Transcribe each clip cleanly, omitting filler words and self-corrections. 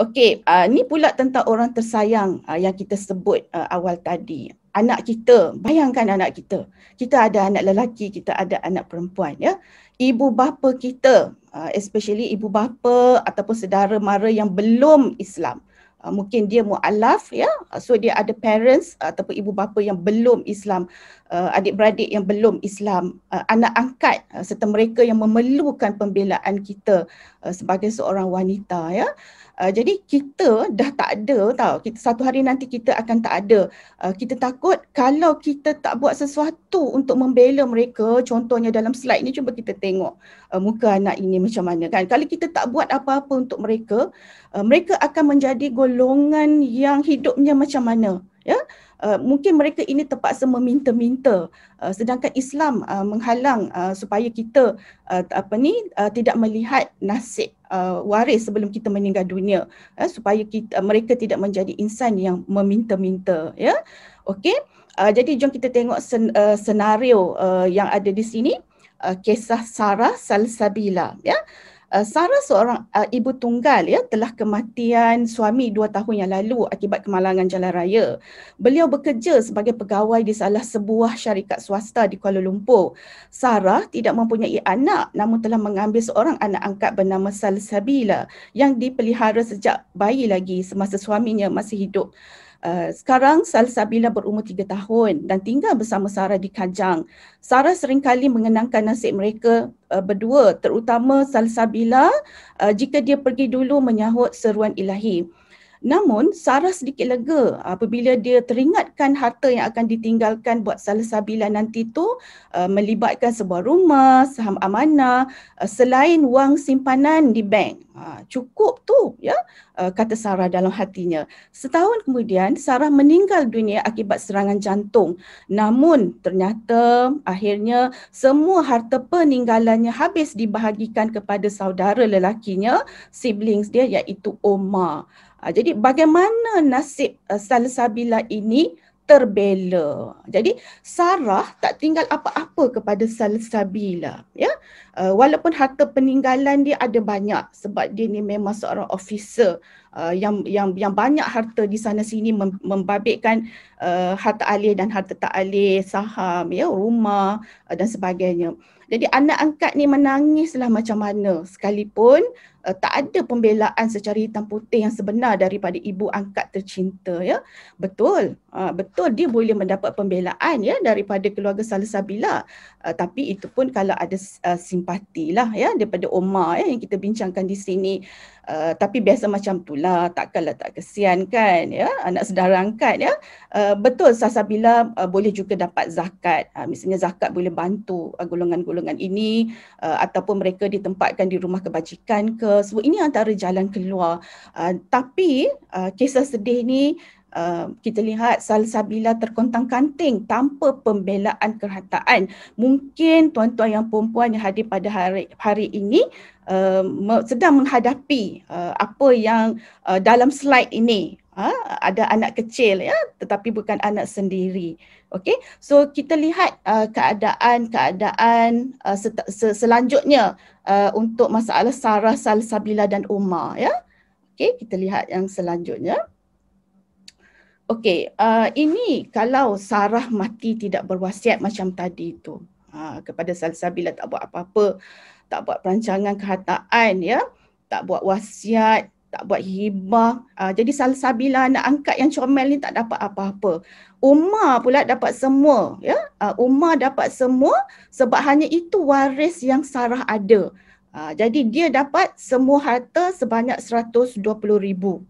Okey, ni pula tentang orang tersayang yang kita sebut awal tadi. Anak kita, bayangkan anak kita. Kita ada anak lelaki, kita ada anak perempuan, ya. Ibu bapa kita, especially ibu bapa ataupun saudara mara yang belum Islam. Mungkin dia mu'alaf, ya. So dia ada parents ataupun ibu bapa yang belum Islam, adik-beradik yang belum Islam, anak angkat serta mereka yang memerlukan pembelaan kita sebagai seorang wanita, ya. Jadi kita dah tak ada, tau. Kita, satu hari nanti kita akan tak ada. Kita takut kalau kita tak buat sesuatu untuk membela mereka. Contohnya dalam slide ni, cuba kita tengok muka anak ini macam mana, kan. Kalau kita tak buat apa-apa untuk mereka, mereka akan menjadi golongan yang hidupnya macam mana, ya. Mungkin mereka ini terpaksa meminta-minta, sedangkan Islam menghalang supaya kita tidak melihat nasib waris sebelum kita meninggal dunia, supaya kita, mereka tidak menjadi insan yang meminta-minta, ya. Okey, jadi jom kita tengok senario yang ada di sini, kisah Sarah Salsabila, ya. Sarah seorang ibu tunggal, ya, telah kematian suami 2 tahun yang lalu akibat kemalangan jalan raya. Beliau bekerja sebagai pegawai di salah sebuah syarikat swasta di Kuala Lumpur. Sarah tidak mempunyai anak namun telah mengambil seorang anak angkat bernama Salsabila yang dipelihara sejak bayi lagi semasa suaminya masih hidup. Sekarang Salsabila berumur 3 tahun dan tinggal bersama Sarah di Kajang. Sarah seringkali mengenangkan nasib mereka berdua, terutama Salsabila jika dia pergi dulu menyahut seruan ilahi. Namun Sarah sedikit lega apabila dia teringatkan harta yang akan ditinggalkan buat Salsabila nanti tu melibatkan sebuah rumah, saham amanah, selain wang simpanan di bank. Cukup tu, ya, kata Sarah dalam hatinya. Setahun kemudian Sarah meninggal dunia akibat serangan jantung. Namun ternyata akhirnya semua harta peninggalannya habis dibahagikan kepada saudara lelakinya, siblings dia, iaitu Omar. Jadi bagaimana nasib Salsabila ini terbela. Jadi Sarah tak tinggal apa-apa kepada Salsabila, ya. Walaupun harta peninggalan dia ada banyak sebab dia ni memang seorang officer yang banyak harta di sana sini, membabitkan harta alih dan harta tak alih, saham, ya, rumah dan sebagainya. Jadi anak angkat ni menangislah macam mana sekalipun tak ada pembelaan secara hitam putih yang sebenar daripada ibu angkat tercinta, ya. Betul, betul dia boleh mendapat pembelaan, ya, daripada keluarga Salsabila, tapi itu pun kalau ada simpati lah, ya, daripada Omar, ya, yang kita bincangkan di sini. Tapi biasa macam itulah, takkanlah tak kesian, kan, ya, anak saudara angkat, ya. Betul Salsabila boleh juga dapat zakat, misalnya zakat boleh bantu golongan-golongan ini, ataupun mereka ditempatkan di rumah kebajikan ke. Sebab ini antara jalan keluar. Tapi kisah sedih ni, kita lihat Salsabila terkontang-kanting tanpa pembelaan kerajaan. Mungkin tuan-tuan yang perempuan yang hadir pada hari ini sedang menghadapi apa yang dalam slide ini. Ada anak kecil, ya, tetapi bukan anak sendiri. Okey, so kita lihat keadaan-keadaan selanjutnya untuk masalah Sarah, Salsabila dan Omar, ya. Okey, kita lihat yang selanjutnya. Okey, ini kalau Sarah mati tidak berwasiat macam tadi itu, kepada Salsabila, tak buat apa-apa, tak buat perancangan kehartaan, ya, tak buat wasiat, tak buat hibah. Jadi Salsabila anak angkat yang comel ni tak dapat apa-apa. Omar pula dapat semua, ya. Omar dapat semua sebab hanya itu waris yang Sarah ada. Jadi dia dapat semua harta sebanyak 120,000,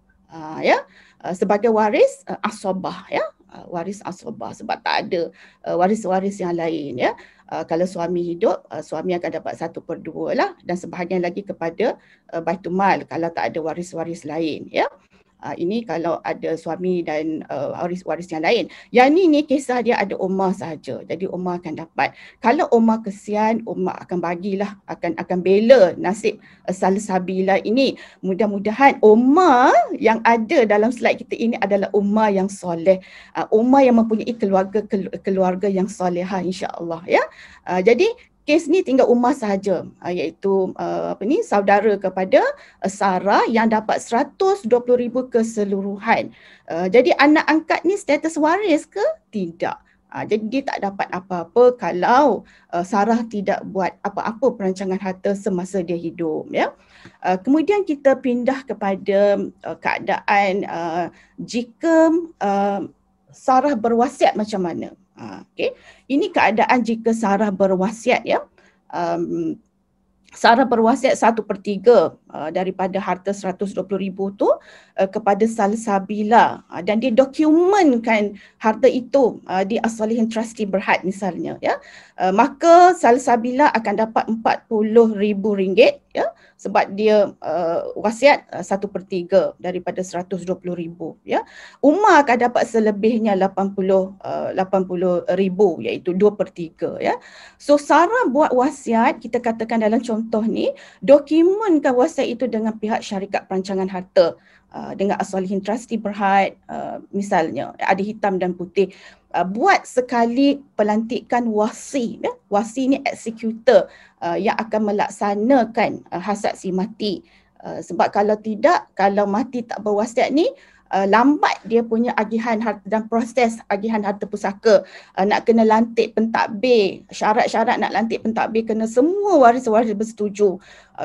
ya, sebagai waris asabah, ya. Waris asabah sebab tak ada waris-waris yang lain, ya. Kalau suami hidup, suami akan dapat 1/2 lah dan sebahagian lagi kepada baitul mal kalau tak ada waris-waris lain, ya. Ini kalau ada suami dan waris-waris yang lain. Yang ni kisah dia ada Omar saja. Jadi Omar akan dapat. Kalau Omar kesian, Omar akan bagilah, akan bela nasib Salsabila ini. Mudah-mudahan Omar yang ada dalam slide kita ini adalah Omar yang soleh. Omar yang mempunyai keluarga yang solehah, insya-Allah, ya. Jadi kes ni tinggal Umar sahaja, iaitu saudara kepada Sarah yang dapat 120,000 keseluruhan. Jadi anak angkat ni status waris ke? Tidak. Jadi dia tak dapat apa-apa kalau Sarah tidak buat apa-apa perancangan harta semasa dia hidup, ya. Kemudian kita pindah kepada keadaan jika Sarah berwasiat macam mana. Okay. Ini keadaan jika Sarah berwasiat, ya. Sarah berwasiat 1/3 daripada harta 120,000 tu kepada Salsabila, dan dia dokumenkan harta itu di as-Salihin Trustee Berhad misalnya, ya. Maka Salsabila akan dapat RM40,000, ya, sebab dia wasiat 1/3 daripada 120,000, ya. Umar akan dapat selebihnya 80,000, iaitu 2/3, ya. So Sarah buat wasiat, kita katakan dalam contoh ni, dokumenkan wasiat itu dengan pihak syarikat perancangan harta, dengan as-Salihin Trustee Berhad misalnya, ada hitam dan putih. Buat sekali pelantikan wasi, ya. Wasi ni eksekutor yang akan melaksanakan hasad si mati, sebab kalau tidak, kalau mati tak berwasiat ni, lambat dia punya agihan harta dan proses agihan harta pusaka. Nak kena lantik pentadbir, syarat-syarat nak lantik pentadbir kena semua waris-waris bersetuju.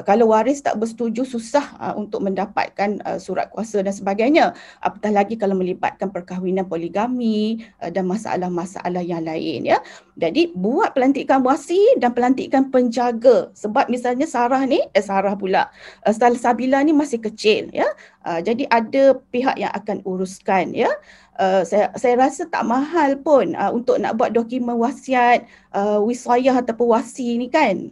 Kalau waris tak bersetuju, susah untuk mendapatkan surat kuasa dan sebagainya. Apatah lagi kalau melibatkan perkahwinan poligami dan masalah-masalah yang lain, ya. Jadi buat pelantikan wasi dan pelantikan penjaga, sebab misalnya Sarah ni, Salsabila ni masih kecil, ya. Jadi ada pihak yang akan uruskan, ya. Saya rasa tak mahal pun untuk nak buat dokumen wasiat, wisayah ataupun wasi ni, kan.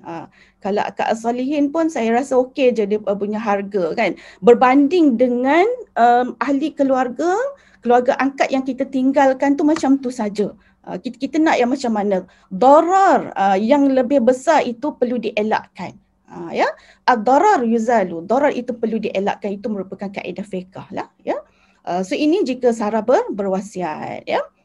Kalau kat as-Salihin pun saya rasa okey je dia punya harga, kan, berbanding dengan ahli keluarga angkat yang kita tinggalkan tu macam tu saja. Kita nak yang macam mana? Darar yang lebih besar itu perlu dielakkan. Ya, ad-darar yuzalu, darar itu perlu dielakkan, itu merupakan kaedah fiqh lah, ya. So ini jika Sarah berwasiat, ya.